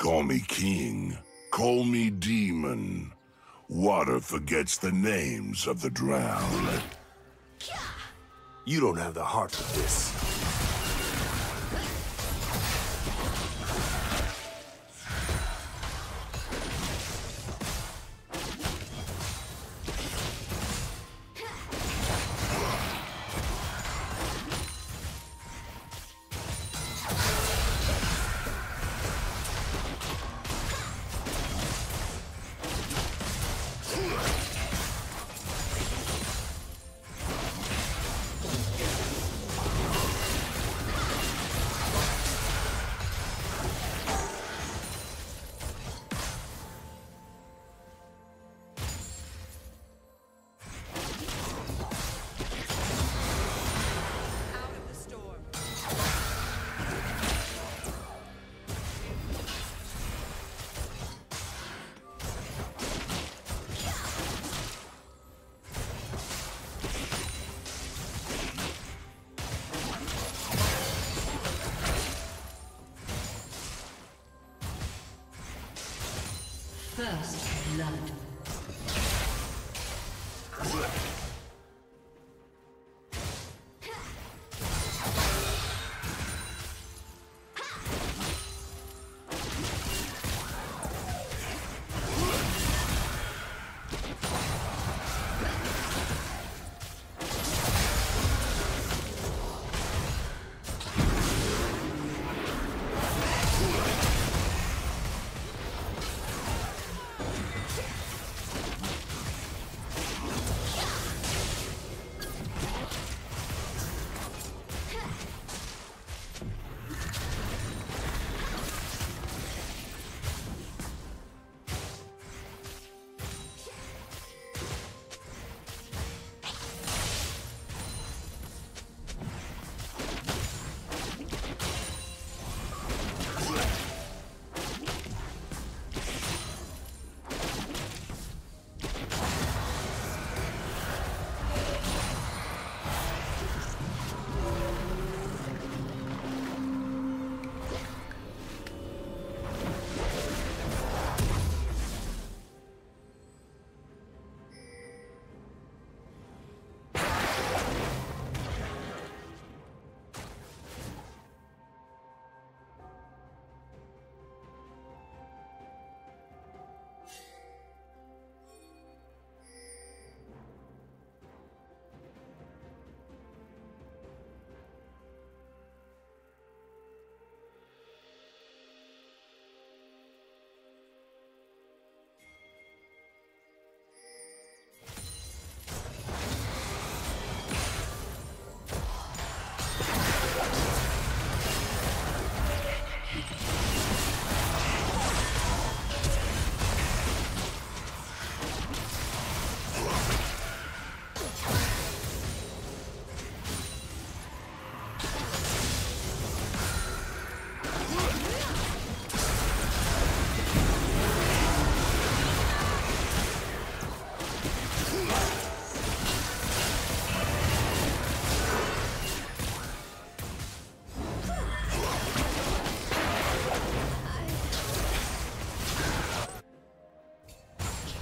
Call me king, call me demon. Water forgets the names of the drowned. You don't have the heart for this. First blood.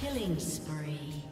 Killing spree.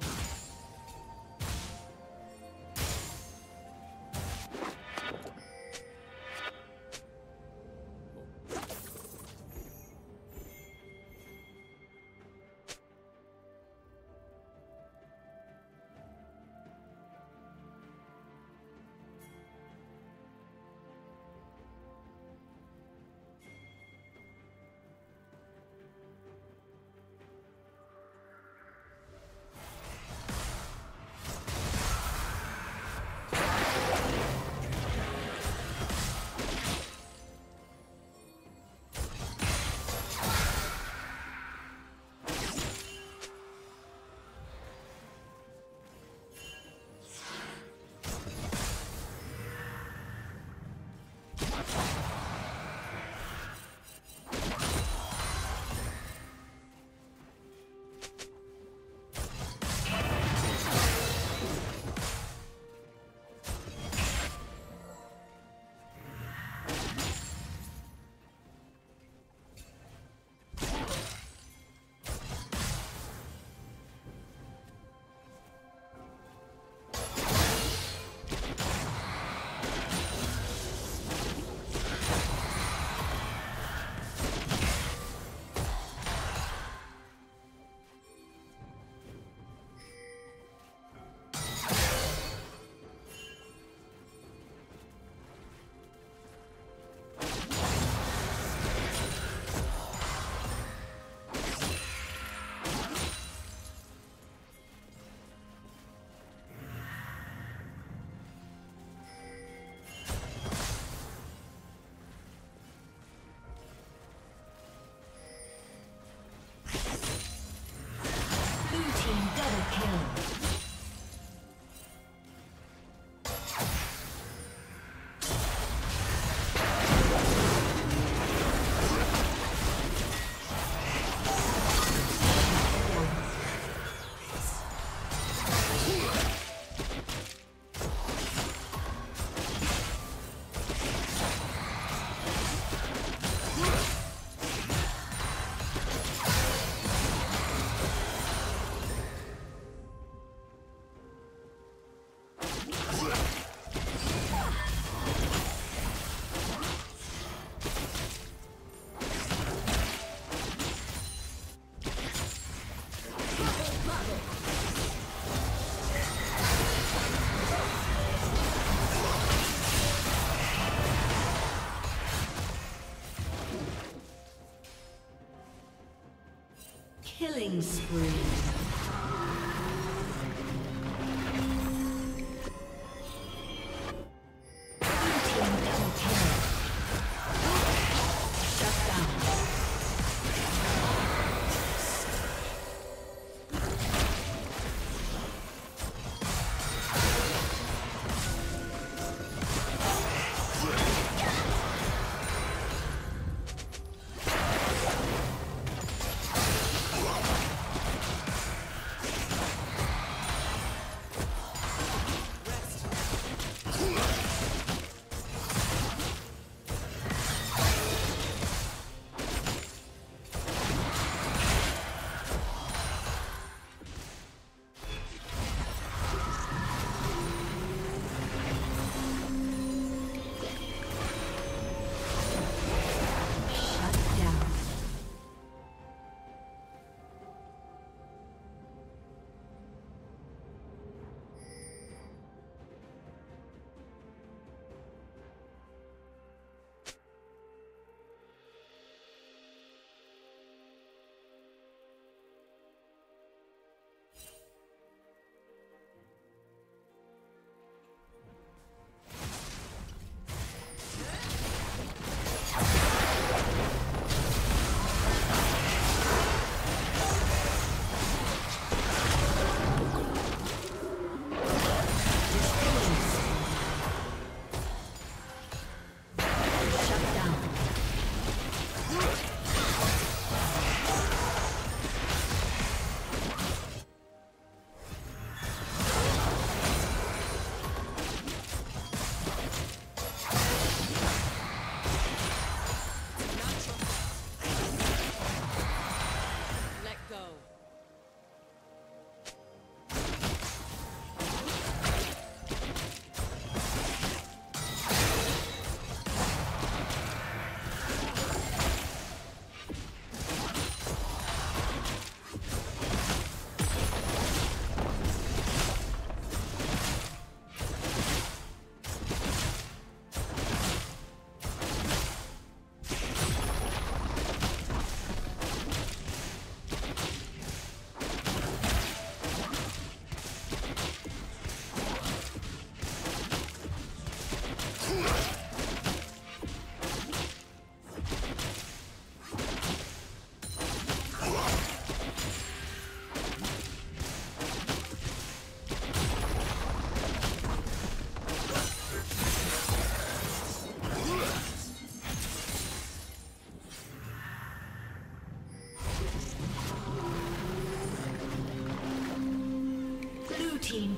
Killing spree.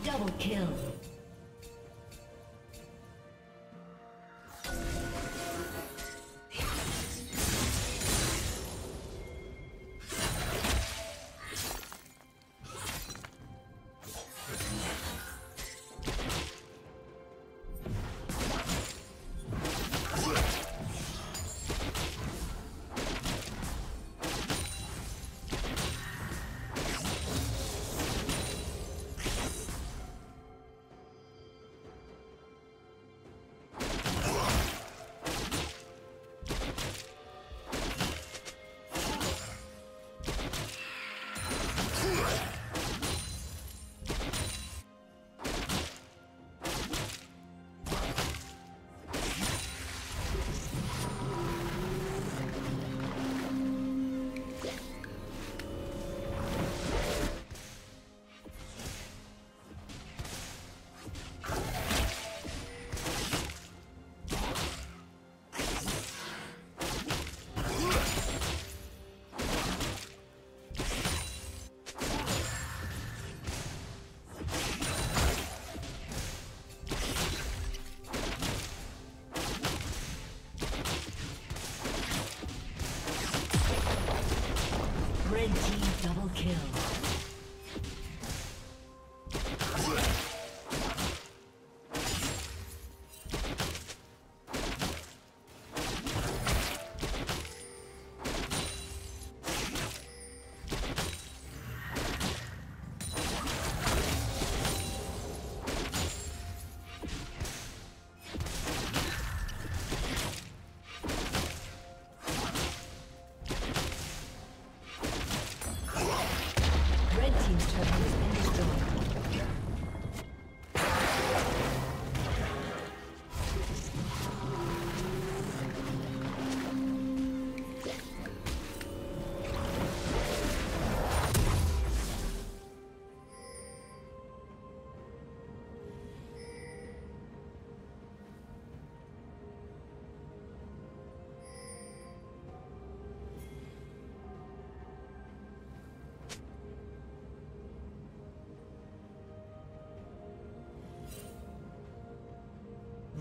Double kill. Double kill.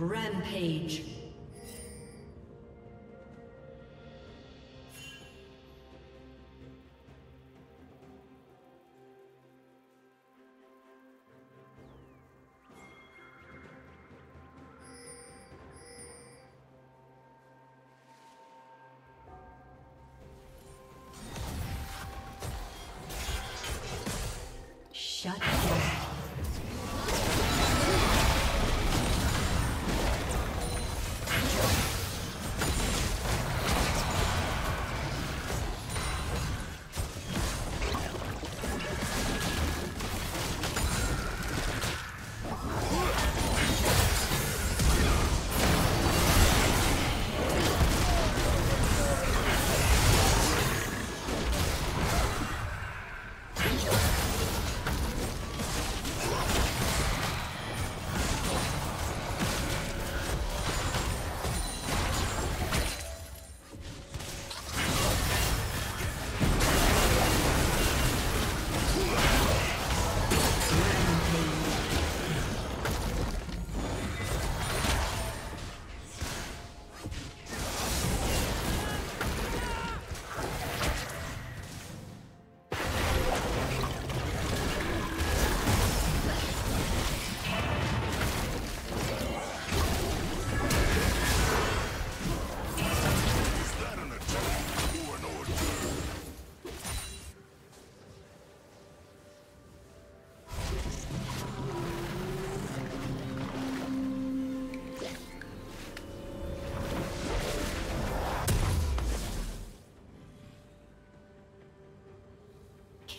Rampage. Shut up.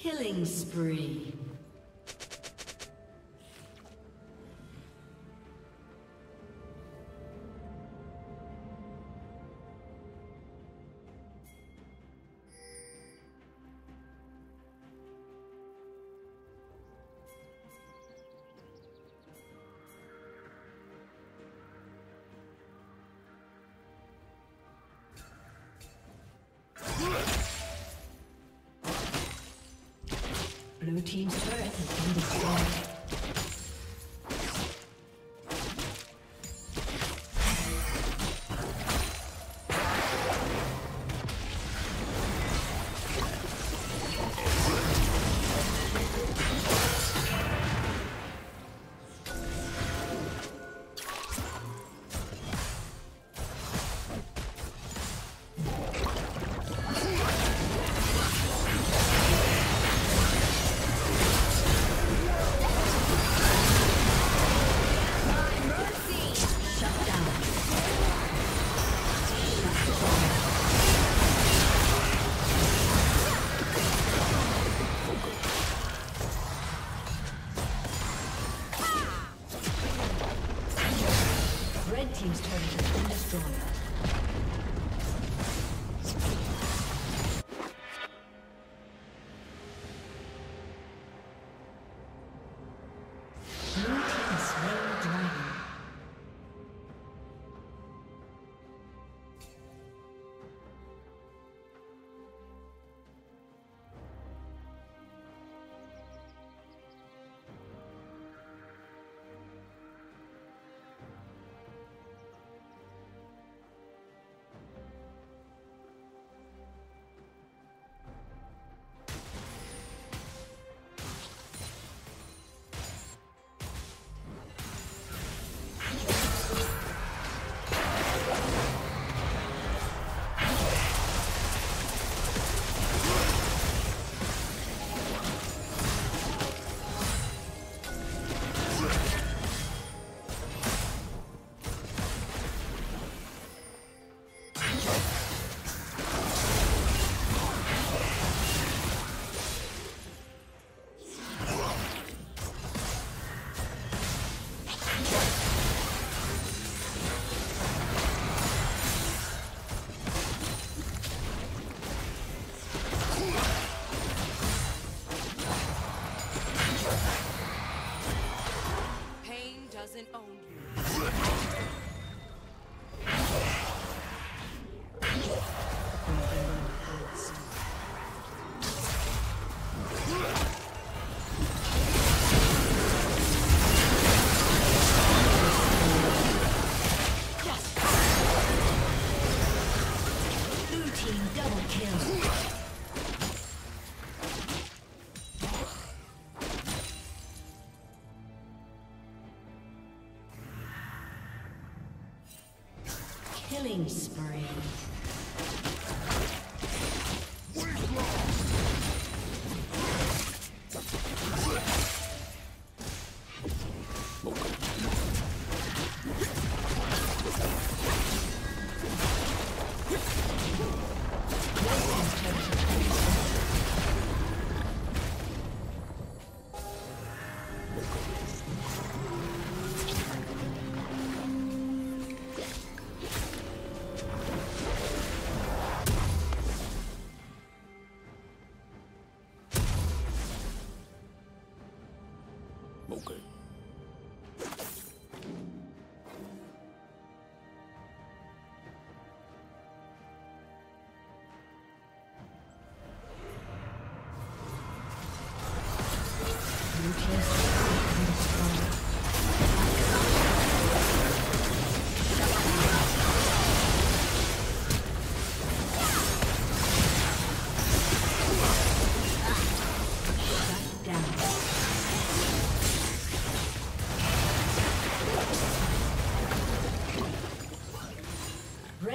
Killing spree. Blue team's turret has been destroyed. Killing spree.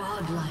Godlike.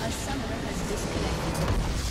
A summoner has disconnected.